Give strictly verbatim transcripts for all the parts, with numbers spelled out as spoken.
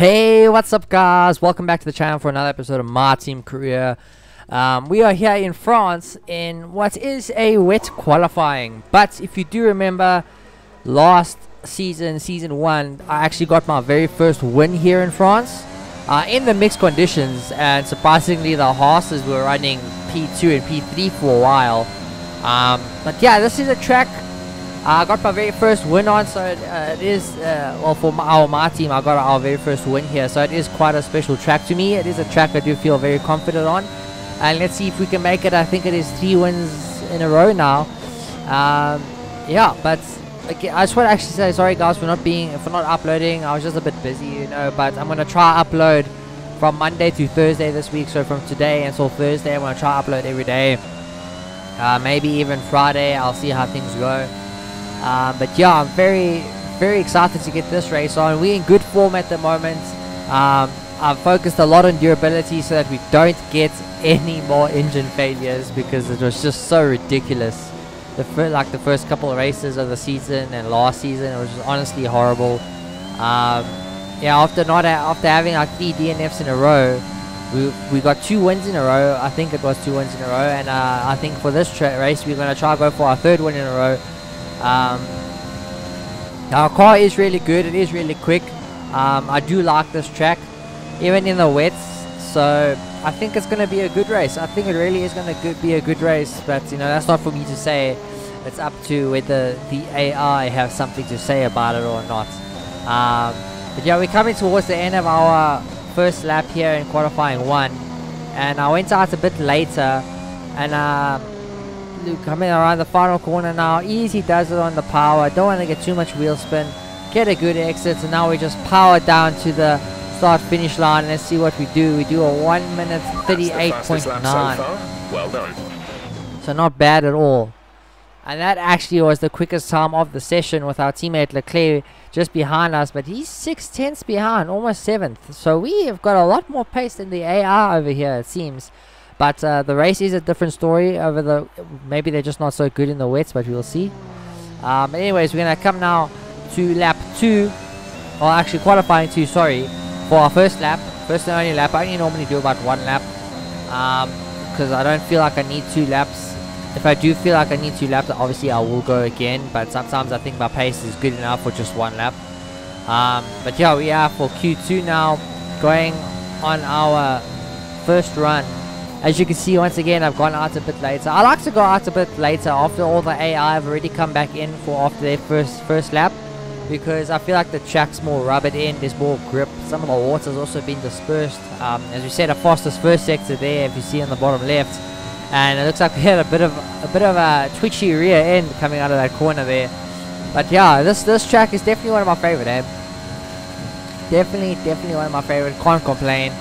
Hey, what's up guys? Welcome back to the channel for another episode of My Team Korea. Um, we are here in France in what is a wet qualifying. But if you do remember last season, season one, I actually got my very first win here in France uh, in the mixed conditions. And surprisingly, the Haas's were running P two and P three for a while. Um, but yeah, this is a track I got my very first win on, so it, uh, it is, uh, well, for my, our, my team, I got our very first win here, so it is quite a special track to me. It is a track I do feel very confident on, and let's see if we can make it. I think it is three wins in a row now. Um, yeah, but okay, I just want to actually say sorry guys for not being, for not uploading. I was just a bit busy, you know, but I'm going to try upload from Monday to Thursday this week, so from today until Thursday, I'm going to try upload every day. Uh, maybe even Friday, I'll see how things go. Um, but yeah, I'm very, very excited to get this race on. We're in good form at the moment. Um, I've focused a lot on durability so that we don't get any more engine failures, because it was just so ridiculous. The fir like the first couple of races of the season and last season, it was just honestly horrible. Um, yeah, after not after having like three D N Fs in a row, we we got two wins in a row. I think it was two wins in a row, and uh, I think for this tra race we're gonna try to go for our third win in a row. Um, our car is really good. It is really quick. um, I do like this track even in the wets, so I think it's gonna be a good race. I think it really is gonna good be a good race, but you know, that's not for me to say. It's up to whether the A I have something to say about it or not. Um, but yeah, we're coming towards the end of our first lap here in qualifying one, and I went out a bit later, and um uh, coming around the final corner now, easy does it on the power. Don't want to get too much wheel spin, get a good exit, and so now we just power down to the start finish line and let's see what we do. We do a one minute thirty-eight point nine. Well done. So not bad at all, and that actually was the quickest time of the session, with our teammate Leclerc just behind us, but he's six tenths behind, almost seventh, so we have got a lot more pace than the A R over here, it seems. But uh, the race is a different story over the, maybe they're just not so good in the wets, but we'll see. Um, anyways, we're going to come now to lap two, or actually qualifying two, sorry, for our first lap, first and only lap. I only normally do about one lap, because um, I don't feel like I need two laps. If I do feel like I need two laps, obviously I will go again, but sometimes I think my pace is good enough for just one lap. Um, but yeah, we are for Q two now, going on our first run. As you can see, once again, I've gone out a bit later. I like to go out a bit later after all the A I have already come back in for after their first first lap, because I feel like the track's more rubbered in, there's more grip. Some of the water's also been dispersed. Um, as we said, a fastest first sector there, if you see on the bottom left, and it looks like we had a bit of a bit of a twitchy rear end coming out of that corner there. But yeah, this this track is definitely one of my favorite. Eh? Definitely, definitely one of my favorite. Can't complain.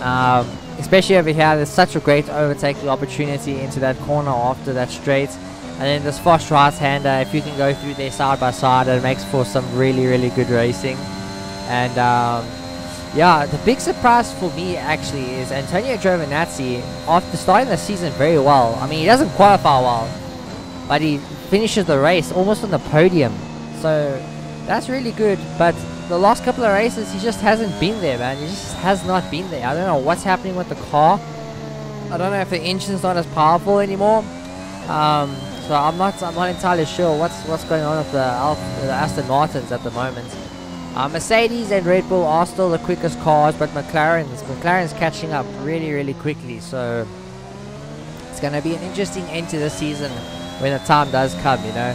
Um, Especially over here, there's such a great overtaking opportunity into that corner after that straight. And then this fast right-hander, if you can go through there side by side, it makes for some really, really good racing. And um, yeah, the big surprise for me actually is Antonio Giovinazzi, after starting the season very well. I mean, he doesn't qualify well, but he finishes the race almost on the podium. So that's really good, but the last couple of races he just hasn't been there, man. He just has not been there. I don't know what's happening with the car. I don't know if the engine's not as powerful anymore. Um, so I'm not I'm not entirely sure what's what's going on with the, Alpha, the Aston Martins at the moment. Uh, Mercedes and Red Bull are still the quickest cars, but McLaren's McLaren's catching up really, really quickly. So it's going to be an interesting end to the season when the time does come, you know.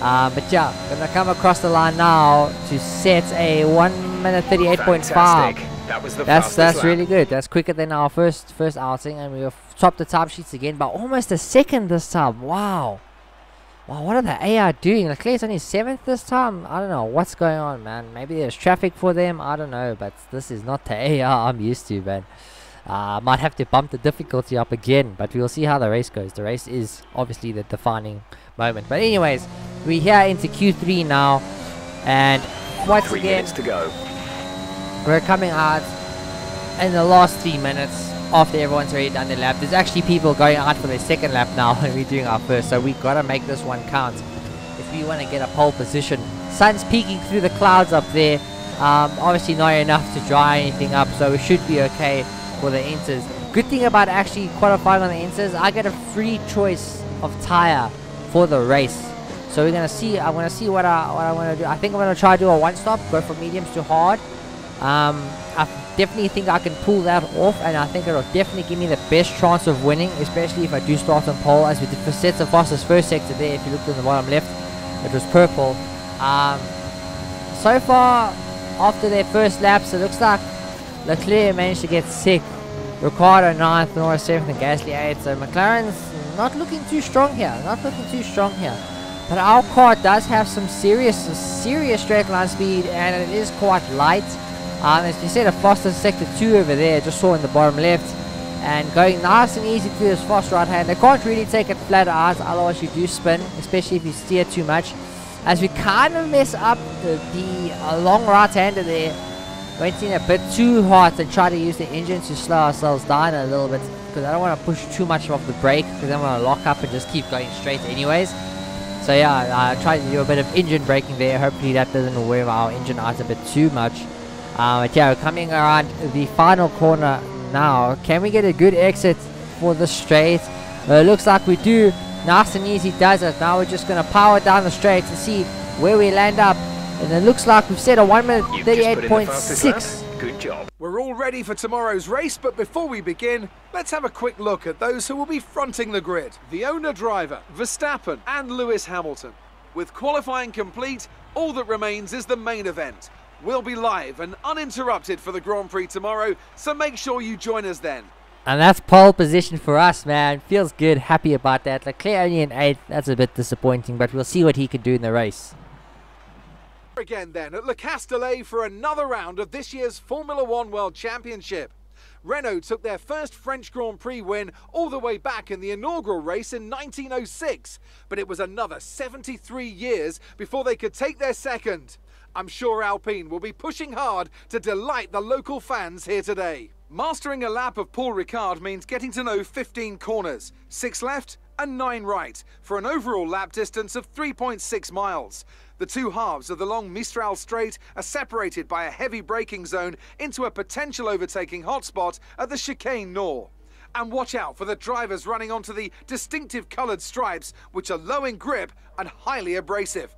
Uh, but yeah, gonna come across the line now to set a one minute thirty-eight point five. That was the that's that's lap. Really good. That's quicker than our first first outing, and we've topped the time sheets again by almost a second this time. Wow, wow, what are the A I doing? Leclerc's only seventh this time. I don't know what's going on, man. Maybe there's traffic for them. I don't know, but this is not the A I I'm used to, man. I uh, might have to bump the difficulty up again, but we'll see how the race goes. The race is obviously the defining moment. But anyways, we're here into Q three now, and once three again, minutes to go. We're coming out in the last three minutes after everyone's already done their lap. There's actually people going out for their second lap now, and we're doing our first, so we gotta make this one count if we want to get a pole position. Sun's peeking through the clouds up there. Um, obviously not enough to dry anything up, so it should be okay for the Inters. Good thing about actually qualifying on the Inters, I get a free choice of tyre for the race. So we're gonna see. I'm gonna see what I what I want to do. I think I'm gonna try to do a one-stop, go from mediums to hard. Um, I definitely think I can pull that off, and I think it'll definitely give me the best chance of winning, especially if I do start on pole, as we did for Sets of Foster's first sector there. If you looked in the bottom left, it was purple. Um, so far, after their first laps, it looks like Leclerc managed to get sick. Ricciardo ninth, Norris seventh, and Gasly eighth. So McLaren's not looking too strong here. Not looking too strong here. But our car does have some serious, serious straight line speed, and it is quite light. Um, as you said, a faster sector two over there, just saw in the bottom left, and going nice and easy through this fast right hand. They can't really take it flat out, otherwise you do spin, especially if you steer too much. As we kind of mess up the, the uh, long right hander there, went in a bit too hard and try to use the engine to slow ourselves down a little bit, because I don't want to push too much off the brake, because I want to lock up and just keep going straight anyways. So yeah, I uh, tried to do a bit of engine braking there. Hopefully that doesn't wear our engine out a bit too much. Uh, but yeah, we're coming around the final corner now. Can we get a good exit for the straight? Uh, looks like we do. Nice and easy does it. Now we're just going to power down the straight and see where we land up. And it looks like we've set a one minute thirty-eight point six. Good job. We're all ready for tomorrow's race, but before we begin, let's have a quick look at those who will be fronting the grid. The owner-driver, Verstappen and Lewis Hamilton. With qualifying complete, all that remains is the main event. We'll be live and uninterrupted for the Grand Prix tomorrow, so make sure you join us then. And that's pole position for us, man. Feels good, happy about that. Leclerc only in eighth, that's a bit disappointing, but we'll see what he can do in the race. Again then at Le Castellet for another round of this year's Formula One World Championship. Renault took their first French Grand Prix win all the way back in the inaugural race in nineteen oh six, but it was another seventy-three years before they could take their second. I'm sure Alpine will be pushing hard to delight the local fans here today. Mastering a lap of Paul Ricard means getting to know fifteen corners, six left and nine right, for an overall lap distance of three point six miles. The two halves of the long Mistral Strait are separated by a heavy braking zone into a potential overtaking hotspot at the Chicane Nord. And watch out for the drivers running onto the distinctive coloured stripes, which are low in grip and highly abrasive.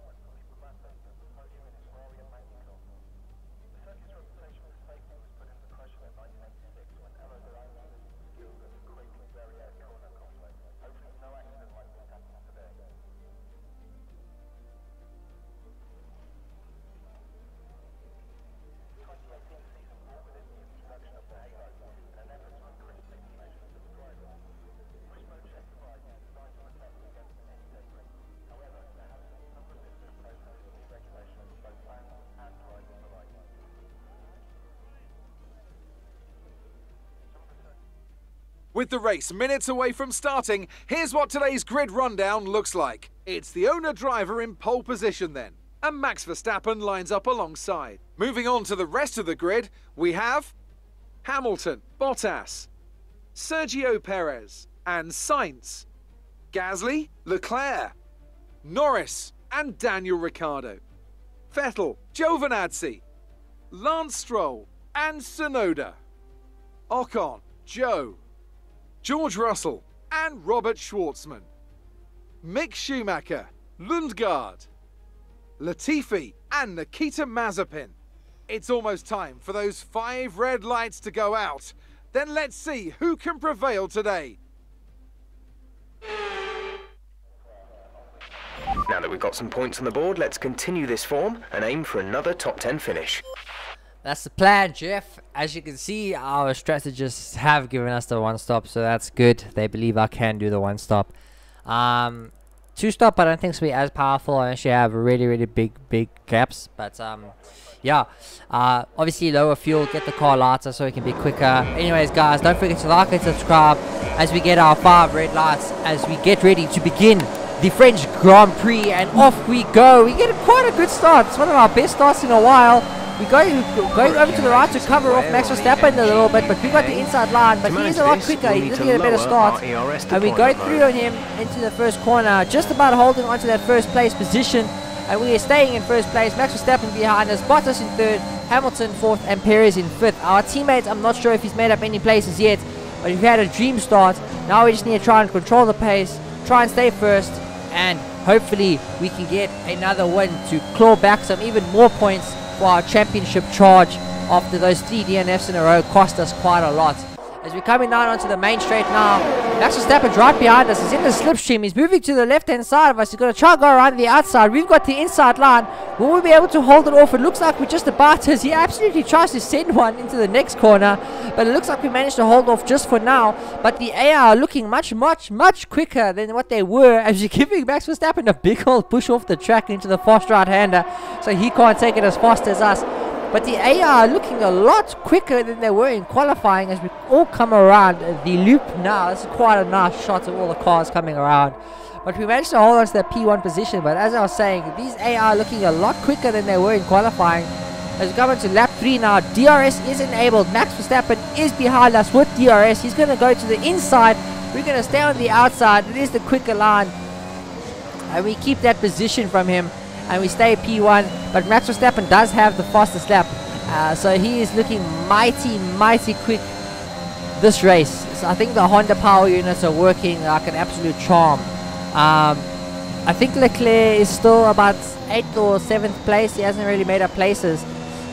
With the race minutes away from starting, here's what today's grid rundown looks like. It's the owner-driver in pole position then, and Max Verstappen lines up alongside. Moving on to the rest of the grid, we have Hamilton, Bottas, Sergio Perez and Sainz, Gasly, Leclerc, Norris and Daniel Ricciardo, Vettel, Giovinazzi, Lance Stroll and Tsunoda, Ocon, Joe, George Russell and Robert Schwartzman, Mick Schumacher, Lundgaard, Latifi and Nikita Mazepin. It's almost time for those five red lights to go out. Then let's see who can prevail today. Now that we've got some points on the board, let's continue this form and aim for another top ten finish. That's the plan, Jeff. As you can see, our strategists have given us the one-stop, so that's good. They believe I can do the one-stop. Um, two-stop, I don't think it's going to be as powerful unless you have really, really big, big gaps. But, um, yeah. Uh, obviously, lower fuel, get the car lighter so it can be quicker. Anyways, guys, don't forget to like and subscribe as we get our five red lights, as we get ready to begin the French Grand Prix. And off we go. We get quite a good start. It's one of our best starts in a while. We're going, going over to the right to cover off Max Verstappen a little bit, but we got the inside line, but he's a lot quicker, he doesn't get a better start, and we go through on him into the first corner, just about holding onto that first place position, And we are staying in first place. Max Verstappen behind us, Bottas in third, Hamilton fourth, and Perez in fifth. Our teammates, I'm not sure if he's made up any places yet, but we've had a dream start. Now we just need to try and control the pace, try and stay first, and hopefully we can get another win to claw back some even more points for our championship charge after those three D N Fs in a row cost us quite a lot. As we're coming down onto the main straight now, Max Verstappen's right behind us. He's in the slipstream. He's moving to the left-hand side of us. He's going to try and go around the outside. We've got the inside line. Will we be able to hold it off? It looks like we're just about to. He absolutely tries to send one into the next corner, but it looks like we managed to hold off just for now. But the A I are looking much, much, much quicker than what they were, as you're giving Max Verstappen a big old push off the track into the fast right-hander, so he can't take it as fast as us. But the A I are looking a lot quicker than they were in qualifying as we all come around the loop now. That's quite a nice shot of all the cars coming around. But we managed to hold on to that P one position. But as I was saying, these A I are looking a lot quicker than they were in qualifying. As we come into lap three now, D R S is enabled. Max Verstappen is behind us with D R S. He's going to go to the inside. We're going to stay on the outside. It is the quicker line. And we keep that position from him. And we stay P one, but Max Verstappen does have the fastest lap, uh, so he is looking mighty, mighty quick this race. So I think the Honda power units are working like an absolute charm. Um, I think Leclerc is still about eighth or seventh place. He hasn't really made up places.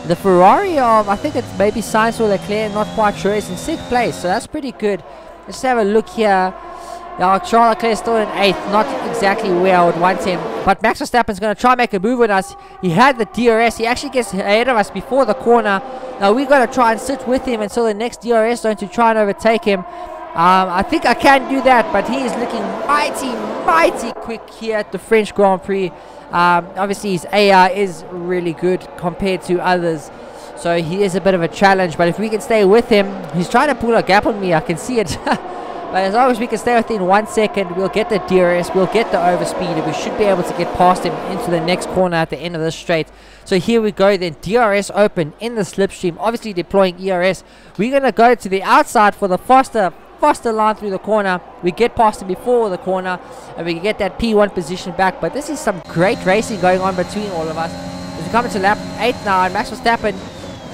The Ferrari of, I think it's maybe Sainz or Leclerc, not quite sure, is in sixth place, so that's pretty good. Let's have a look here. Now, Charles Leclerc still in eighth, not exactly where I would want him. But Max Verstappen's going to try and make a move on us. He had the D R S. He actually gets ahead of us before the corner. Now, we've got to try and sit with him until the next D R S zone to try and overtake him. Um, I think I can do that, but he is looking mighty, mighty quick here at the French Grand Prix. Um, obviously, his A I is really good compared to others. So, he is a bit of a challenge. But if we can stay with him, he's trying to pull a gap on me. I can see it. But as long as we can stay within one second, we'll get the D R S, we'll get the overspeed, and we should be able to get past him into the next corner at the end of this straight. So here we go then, D R S open in the slipstream, obviously deploying E R S. We're going to go to the outside for the faster, faster line through the corner. We get past him before the corner, and we can get that P one position back. But this is some great racing going on between all of us. As we come into lap eight now, and Max Verstappen...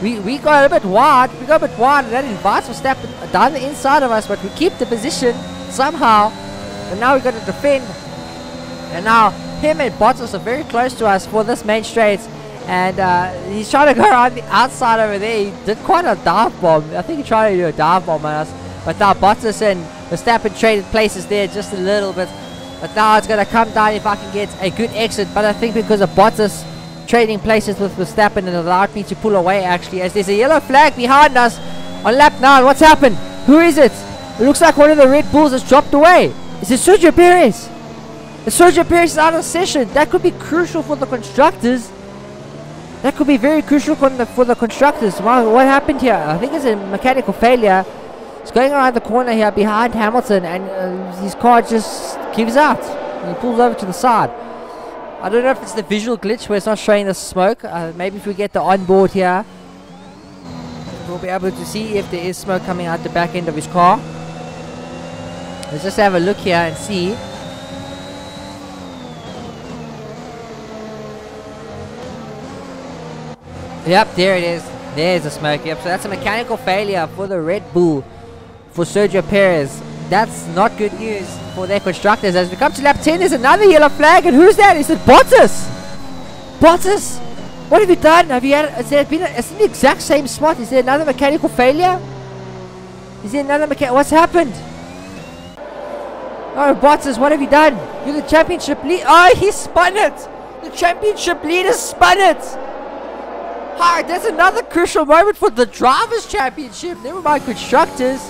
We, we go a bit wide, we go a bit wide, and that invites Verstappen down the inside of us, but we keep the position somehow, and now we've got to defend, and now him and Bottas are very close to us for this main straight, and uh, he's trying to go around the outside over there. He did quite a dive bomb. I think he tried to do a dive bomb on us, but now Bottas and Verstappen traded places there just a little bit, but now it's going to come down if I can get a good exit. But I think because of Bottas trading places with Verstappen, and allowed me to pull away actually, as there's a yellow flag behind us on lap nine. What's happened? Who is it? It looks like one of the Red Bulls has dropped away. Is it Sergio Perez? If Sergio Perez is out of session, that could be crucial for the constructors. That could be very crucial for the, for the constructors. Wow, what happened here? I think it's a mechanical failure. It's going around the corner here behind Hamilton, and uh, his car just gives out and he pulls over to the side. I don't know if it's the visual glitch where it's not showing the smoke. Uh, maybe if we get the onboard here, we'll be able to see if there is smoke coming out the back end of his car. Let's just have a look here and see. Yep, there it is. There's the smoke. Yep, so that's a mechanical failure for the Red Bull, for Sergio Perez. That's not good news for their constructors. As we come to lap ten, there's another yellow flag. And who's that? Is it Bottas? Bottas? What have you done? Have you had... Has there been... A, it's in the exact same spot. Is there another mechanical failure? Is there another mechanic... What's happened? Oh, Bottas, what have you done? You're the championship lead... Oh, he spun it! The championship leader spun it! Alright, that's another crucial moment for the Drivers' Championship. Never mind constructors.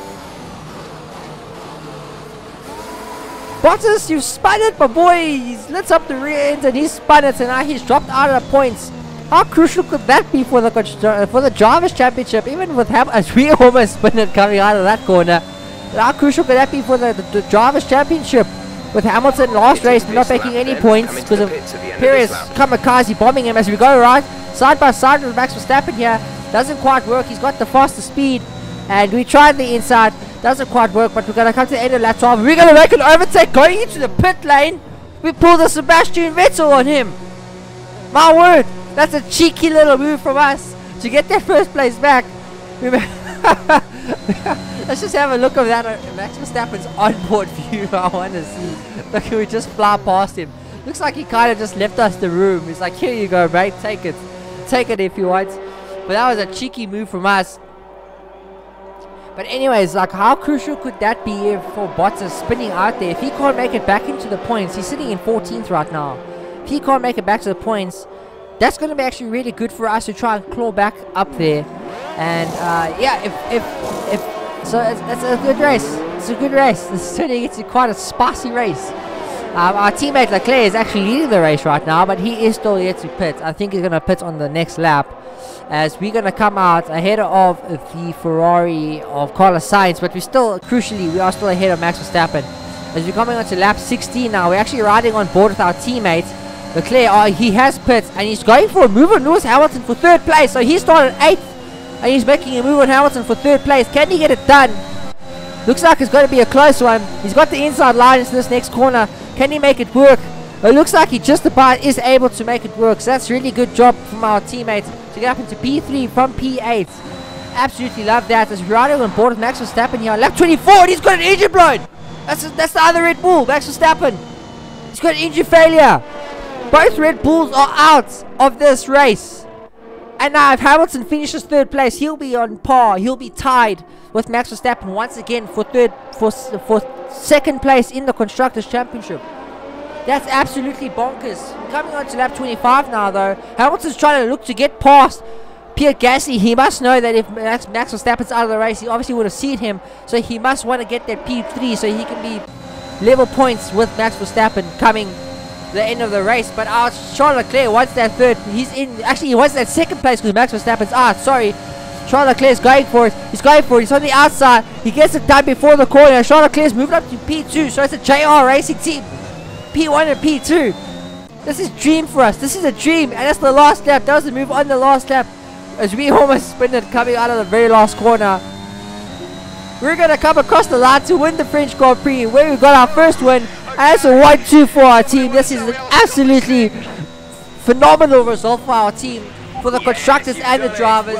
Bottas, you've spun it, my boy. He's lit up the rear end and he's spun it, and now he's dropped out of the points. How crucial could that be for the for the Drivers' Championship? Even with him, as we almost spun it coming out of that corner. But how crucial could that be for the, the, the Drivers' Championship? With Hamilton last race not making any points because of Perez kamikaze bombing him as we go right side by side with Max Verstappen here. Doesn't quite work. He's got the faster speed, and we tried the inside. Doesn't quite work, but we're going to come to the end of lap twelve. We're going to make an overtake going into the pit lane. We pull the Sebastian Vettel on him. My word, that's a cheeky little move from us to get that first place back. Let's just have a look at that. Max Verstappen's onboard view. I want to see. Look, we just fly past him. Looks like he kind of just left us the room. He's like, here you go, mate. Take it. Take it if you want. But that was a cheeky move from us. But anyways, like, how crucial could that be for Bottas spinning out there? If he can't make it back into the points, he's sitting in fourteenth right now. If he can't make it back to the points, that's going to be actually really good for us to try and claw back up there. And uh, yeah, if if if so, it's, it's a good race. It's a good race. This is turning into quite a spicy race. Um, our teammate Leclerc is actually leading the race right now, but he is still yet to pit. I think he's going to pit on the next lap, as we're going to come out ahead of the Ferrari of Carlos Sainz. But we still, crucially, we are still ahead of Max Verstappen. As we're coming on to lap sixteen now, we're actually riding on board with our teammate Leclerc. Oh, he has pits, and he's going for a move on Lewis Hamilton for third place. So he started eighth, and he's making a move on Hamilton for third place. Can he get it done? Looks like it's going to be a close one. He's got the inside line into this next corner. Can he make it work? It looks like he just about is able to make it work. So that's really good job from our teammates to get up into P three from P eight. Absolutely love that. As we're riding on board with Max Verstappen here on lap twenty-four, and he's got an engine blown. That's, a, that's the other Red Bull, Max Verstappen. He's got an engine failure. Both Red Bulls are out of this race. And now if Hamilton finishes third place, he'll be on par. He'll be tied with Max Verstappen once again for third, for, for second place in the Constructors' Championship. That's absolutely bonkers. Coming on to lap twenty-five now though, Hamilton's trying to look to get past Pierre Gasly. He must know that if Max, Max Verstappen's out of the race, he obviously would have seen him. So he must want to get that P three so he can be level points with Max Verstappen coming the end of the race. But uh, Charles Leclerc wants that third. He's in. Actually, he wants that second place because Max Verstappen's out. Sorry. Charles Leclerc's going for it. He's going for it. He's on the outside. He gets it done before the corner. Charles Leclerc's moved up to P two. So it's a J R Racing team. P one and P two. This is a dream for us. This is a dream. And that's the last lap. That was the move on the last lap. As we almost spin it coming out of the very last corner. We're going to come across the line to win the French Grand Prix, where we got our first win. And that's a one two for our team. This is an absolutely phenomenal result for our team, for the constructors and the drivers.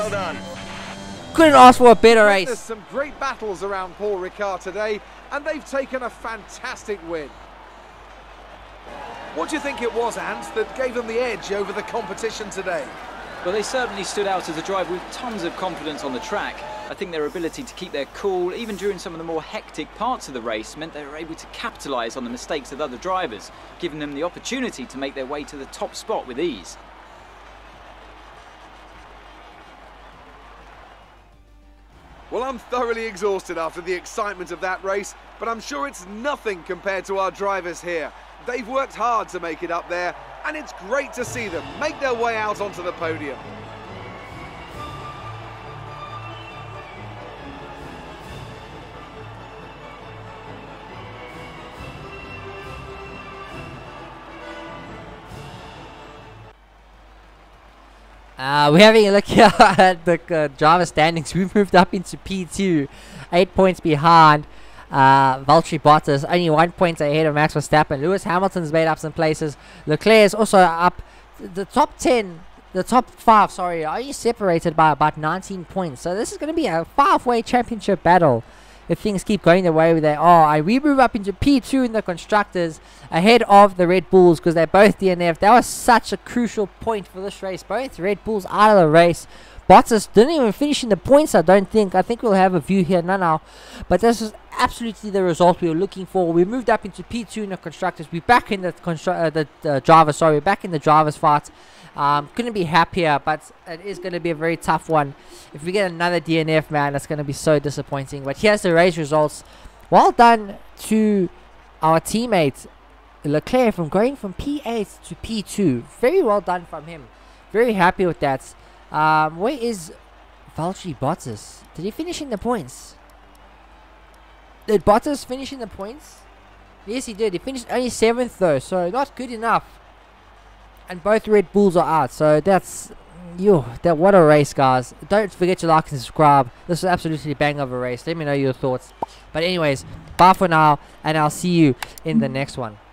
Couldn't ask for a better race. There's some great battles around Paul Ricard today, and they've taken a fantastic win. What do you think it was, Ant, that gave them the edge over the competition today? Well, they certainly stood out as a driver with tons of confidence on the track. I think their ability to keep their cool, even during some of the more hectic parts of the race, meant they were able to capitalise on the mistakes of other drivers, giving them the opportunity to make their way to the top spot with ease. Well, I'm thoroughly exhausted after the excitement of that race, but I'm sure it's nothing compared to our drivers here. They've worked hard to make it up there, and it's great to see them make their way out onto the podium. Uh, we're having a look here at the uh, driver standings. We've moved up into P two, eight points behind uh, Valtteri Bottas, only one point ahead of Max Verstappen. Lewis Hamilton's made up some places. Leclerc is also up. The top ten, the top five, sorry, are you separated by about nineteen points? So this is going to be a five-way championship battle if things keep going the way they are. And we move up into P two in the Constructors, ahead of the Red Bulls, because they're both D N F. That was such a crucial point for this race. Both Red Bulls out of the race. Bottas didn't even finish in the points, I don't think. I think we'll have a view here now, now. But this is absolutely the result we were looking for. We moved up into P two in the Constructors. We're back in the, constru uh, the uh, drivers, sorry. We're back in the drivers' fight. Um, couldn't be happier, but it is going to be a very tough one. If we get another D N F, man, that's going to be so disappointing. But here's the race results. Well done to our teammate Leclerc from going from P eight to P two. Very well done from him. Very happy with that. Um, where is Valtteri Bottas? Did he finish in the points? Did Bottas finish in the points? Yes, he did. He finished only seventh though, so not good enough. And both Red Bulls are out, so that's yo, that what a race, guys. Don't forget to like and subscribe. This is absolutely a bang of a race. Let me know your thoughts. But anyways, bye for now, and I'll see you in the next one.